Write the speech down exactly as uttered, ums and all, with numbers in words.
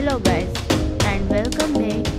Hello guys and welcome back